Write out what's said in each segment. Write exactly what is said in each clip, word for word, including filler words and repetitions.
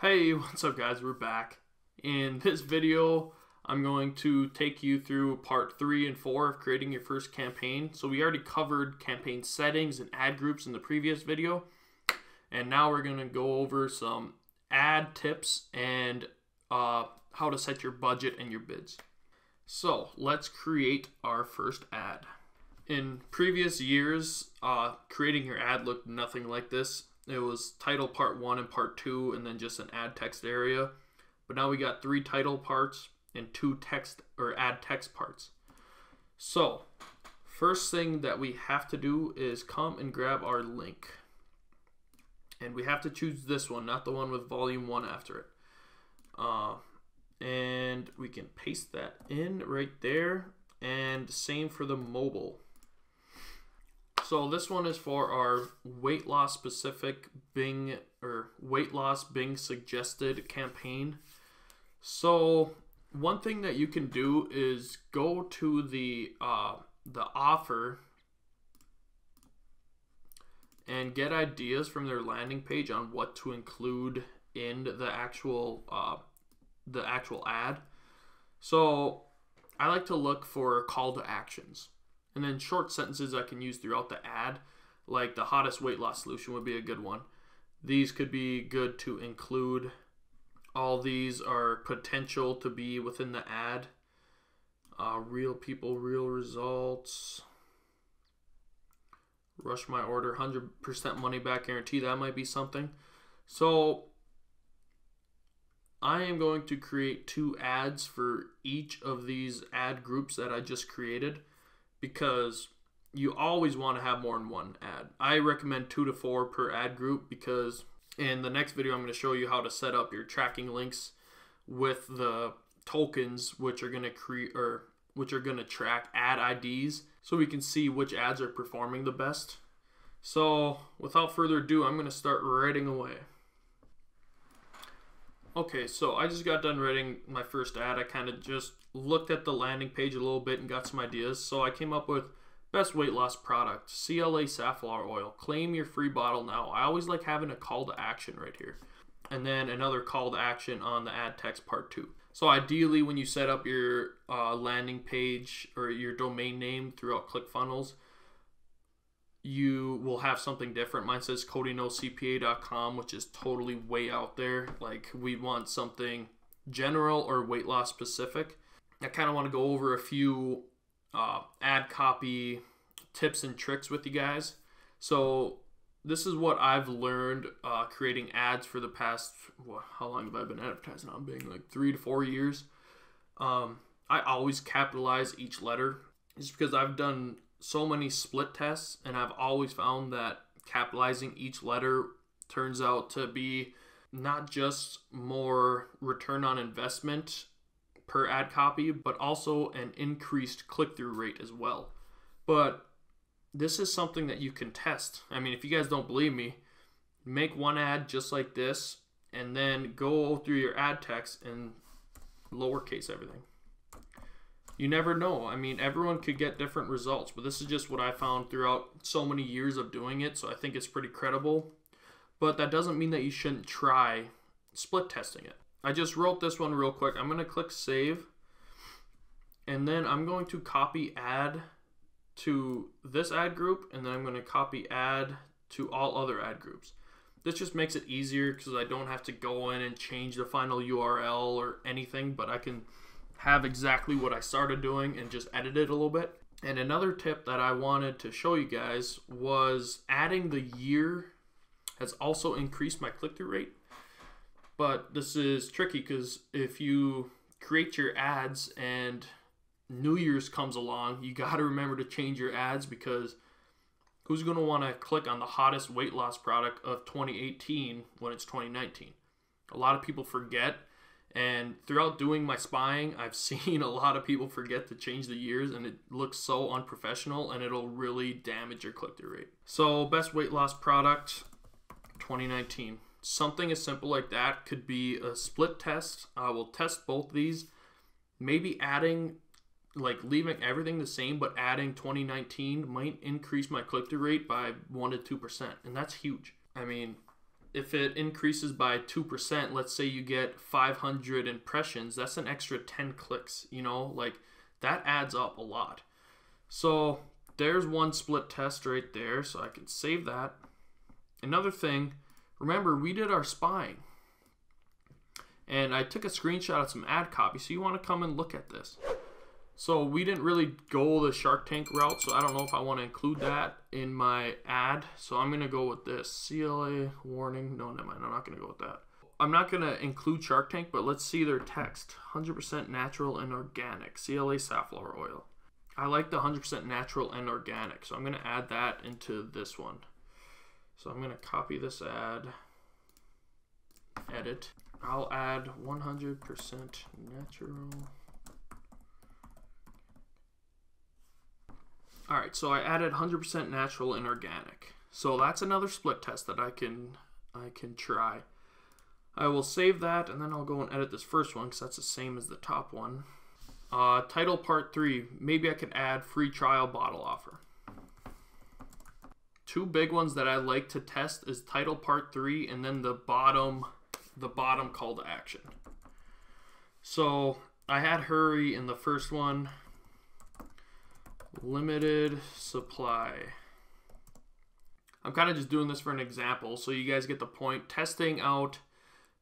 Hey, what's up guys, we're back. In this video, I'm going to take you through part three and four of creating your first campaign. So we already covered campaign settings and ad groups in the previous video. And now we're gonna go over some ad tips and uh, how to set your budget and your bids. So let's create our first ad. In previous years, uh, creating your ad looked nothing like this. It was title part one and part two, and then just an ad text area. But now we got three title parts and two text or ad text parts. So first thing that we have to do is come and grab our link. And we have to choose this one, not the one with volume one after it. Uh, and we can paste that in right there. And same for the mobile. So this one is for our weight loss specific Bing or weight loss Bing suggested campaign. So one thing that you can do is go to the uh, the offer and get ideas from their landing page on what to include in the actual uh, the actual ad. So I like to look for call to actions. And then short sentences I can use throughout the ad, like the hottest weight loss solution would be a good one. These could be good to include. All these are potential to be within the ad. Uh, real people, real results. Rush my order, one hundred percent money back guarantee. That might be something. So I am going to create two ads for each of these ad groups that I just created, because you always want to have more than one ad. I recommend two to four per ad group, because in the next video I'm going to show you how to set up your tracking links with the tokens, which are going to create or which are going to track ad I Ds, so we can see which ads are performing the best. So without further ado, I'm going to start writing away. Okay, so I just got done writing my first ad. I kind of just looked at the landing page a little bit and got some ideas. So I came up with best weight loss product, C L A safflower oil. Claim your free bottle now. I always like having a call to action right here. And then another call to action on the ad text part two. So ideally when you set up your uh, landing page or your domain name throughout ClickFunnels, you will have something different. Mine says Cody No C P A dot com, which is totally way out there. Like, we want something general or weight loss specific. I kind of want to go over a few uh, ad copy tips and tricks with you guys. So this is what I've learned uh, creating ads for the past, well, how long have I been advertising on Bing? Like three to four years. Um, I always capitalize each letter, just because I've done so many split tests, and I've always found that capitalizing each letter turns out to be not just more return on investment per ad copy, but also an increased click-through rate as well. But this is something that you can test. I mean, if you guys don't believe me, make one ad just like this, and then go through your ad text and lowercase everything. You never know. I mean, everyone could get different results, but this is just what I found throughout so many years of doing it, so I think it's pretty credible. But that doesn't mean that you shouldn't try split testing it. I just wrote this one real quick. I'm going to click save, and then I'm going to copy ad to this ad group, and then I'm going to copy ad to all other ad groups. This just makes it easier because I don't have to go in and change the final U R L or anything, but I can have exactly what I started doing and just edit it a little bit. And another tip that I wanted to show you guys was adding the year has also increased my click-through rate. But this is tricky, because if you create your ads and New Year's comes along, you got to remember to change your ads, because who's going to want to click on the hottest weight loss product of twenty eighteen when it's twenty nineteen? A lot of people forget. And throughout doing my spying, I've seen a lot of people forget to change the years, and it looks so unprofessional, and it'll really damage your click-through rate. So best weight loss product, twenty nineteen. Something as simple like that could be a split test. I will test both these. Maybe adding, like leaving everything the same, but adding twenty nineteen might increase my click-through rate by one to two percent, and that's huge. I mean, if it increases by two percent, let's say you get five hundred impressions, that's an extra ten clicks, you know, like that adds up a lot. So there's one split test right there, so I can save that. Another thing, remember we did our spying. And I took a screenshot of some ad copy, so you want to come and look at this. So we didn't really go the Shark Tank route, so I don't know if I want to include that in my ad. So I'm going to go with this. C L A warning. No, never mind. I'm not going to go with that. I'm not going to include Shark Tank, but let's see their text. one hundred percent natural and organic. C L A safflower oil. I like the one hundred percent natural and organic, so I'm going to add that into this one. So I'm going to copy this ad. Edit. I'll add one hundred percent natural. All right, so I added one hundred percent natural and organic. So that's another split test that I can I can try. I will save that, and then I'll go and edit this first one because that's the same as the top one. Uh, title part three, maybe I could add free trial bottle offer. Two big ones that I like to test is title part three and then the bottom the bottom call to action. So I had hurry in the first one. Limited supply. I'm kind of just doing this for an example so you guys get the point. Testing out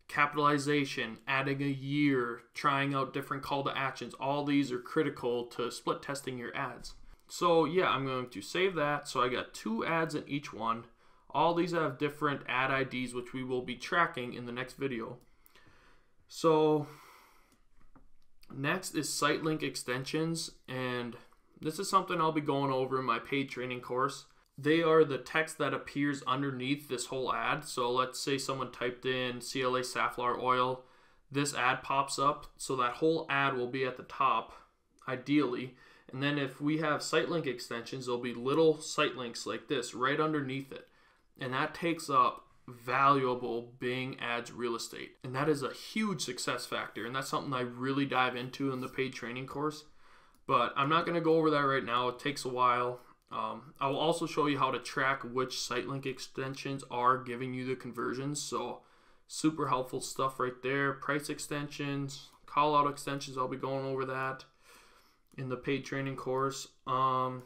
capitalization, adding a year, trying out different call to actions. All these are critical to split testing your ads. So yeah, I'm going to save that. So I got two ads in each one. All these have different ad I Ds, which we will be tracking in the next video. So next is site link extensions, and this is something I'll be going over in my paid training course. They are the text that appears underneath this whole ad. So let's say someone typed in C L A safflower oil. This ad pops up, so that whole ad will be at the top, ideally. And then if we have site link extensions, there'll be little site links like this right underneath it. And that takes up valuable Bing Ads real estate. And that is a huge success factor. And that's something I really dive into in the paid training course. But I'm not going to go over that right now. It takes a while. Um, I will also show you how to track which site link extensions are giving you the conversions. So super helpful stuff right there. Price extensions, call out extensions. I'll be going over that in the paid training course. Um,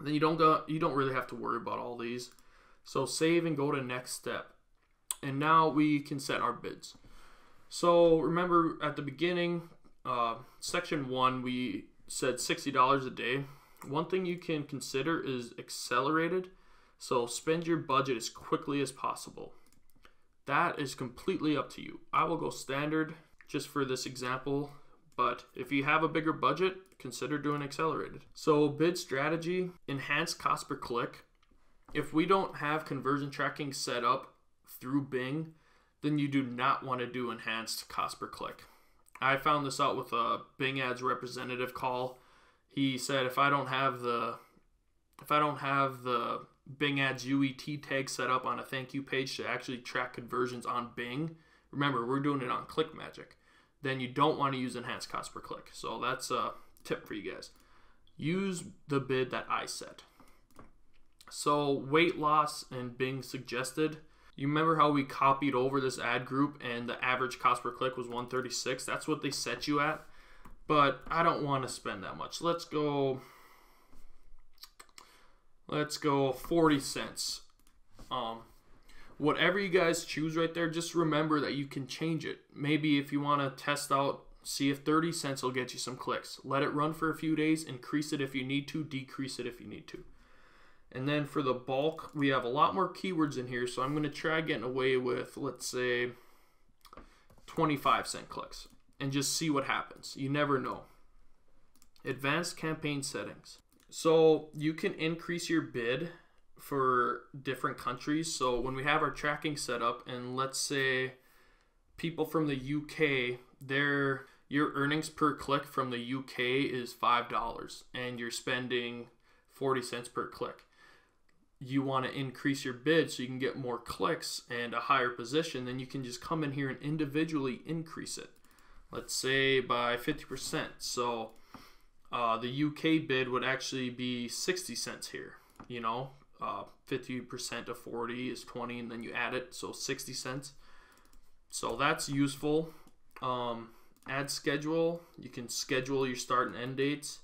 then you don't go, you don't really have to worry about all these. So save and go to next step. And now we can set our bids. So remember at the beginning, Uh, section one, we said sixty dollars a day. One thing you can consider is accelerated. So spend your budget as quickly as possible. That is completely up to you. I will go standard just for this example, but if you have a bigger budget, consider doing accelerated. So bid strategy, enhance cost per click. If we don't have conversion tracking set up through Bing, then you do not want to do enhanced cost per click. I found this out with a Bing Ads representative call. He said if I don't have the if I don't have the Bing Ads U E T tag set up on a thank you page to actually track conversions on Bing, remember we're doing it on ClickMagick, then you don't want to use enhanced cost per click. So that's a tip for you guys. Use the bid that I set. So weight loss and Bing suggested. You remember how we copied over this ad group and the average cost per click was one thirty-six? That's what they set you at. But I don't want to spend that much. Let's go Let's go forty cents. Um whatever you guys choose right there, just remember that you can change it. Maybe if you want to test out, see if thirty cents will get you some clicks. Let it run for a few days, increase it if you need to, decrease it if you need to. And then for the bulk, we have a lot more keywords in here, so I'm going to try getting away with, let's say, twenty-five cent clicks and just see what happens. You never know. Advanced campaign settings. So you can increase your bid for different countries. So when we have our tracking set up, and let's say people from the U K, their your earnings per click from the U K is five dollars, and you're spending forty cents per click. You want to increase your bid so you can get more clicks and a higher position, then you can just come in here and individually increase it. Let's say by fifty percent. So uh, the U K bid would actually be sixty cents here, you know, uh, fifty percent of forty is twenty, and then you add it, so sixty cents. So that's useful. Um, ad schedule, you can schedule your start and end dates.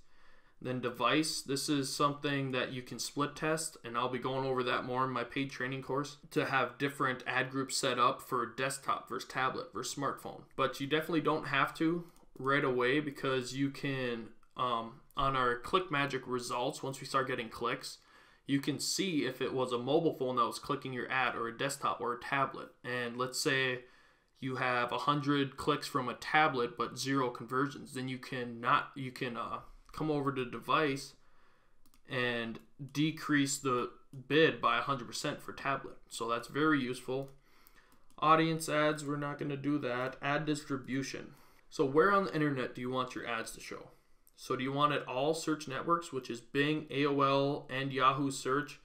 Then device, this is something that you can split test, and I'll be going over that more in my paid training course, to have different ad groups set up for desktop versus tablet versus smartphone. But you definitely don't have to right away, because you can, um, on our ClickMagick results, once we start getting clicks, you can see if it was a mobile phone that was clicking your ad or a desktop or a tablet. And let's say you have one hundred clicks from a tablet but zero conversions, then you can, not, you can... Uh, come over to device and decrease the bid by one hundred percent for tablet. So that's very useful. Audience ads, we're not going to do that. Ad distribution. So where on the internet do you want your ads to show? So do you want it all search networks, which is Bing, A O L, and Yahoo search,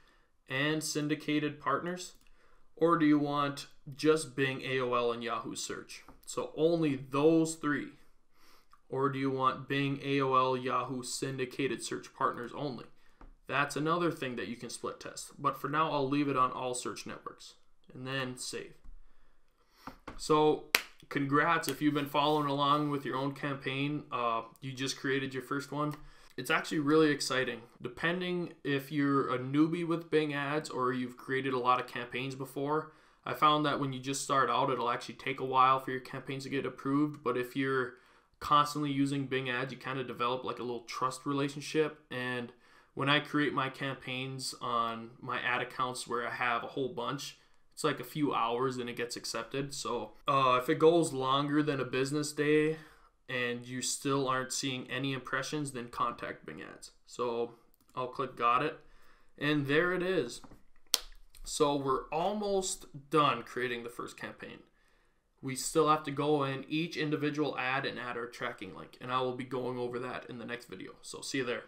and syndicated partners? Or do you want just Bing, A O L, and Yahoo search? So only those three. Or do you want Bing, A O L, Yahoo, syndicated search partners only? That's another thing that you can split test. But for now, I'll leave it on all search networks. And then save. So congrats if you've been following along with your own campaign. Uh, you just created your first one. It's actually really exciting. Depending if you're a newbie with Bing Ads or you've created a lot of campaigns before, I found that when you just start out, it'll actually take a while for your campaigns to get approved. But if you're constantly using Bing Ads, you kind of develop like a little trust relationship. And when I create my campaigns on my ad accounts where I have a whole bunch, it's like a few hours and it gets accepted. So uh, if it goes longer than a business day and you still aren't seeing any impressions, then contact Bing Ads. So I'll click got it, and there it is. So we're almost done creating the first campaign. We still have to go in each individual ad and add our tracking link, and I will be going over that in the next video. So see you there.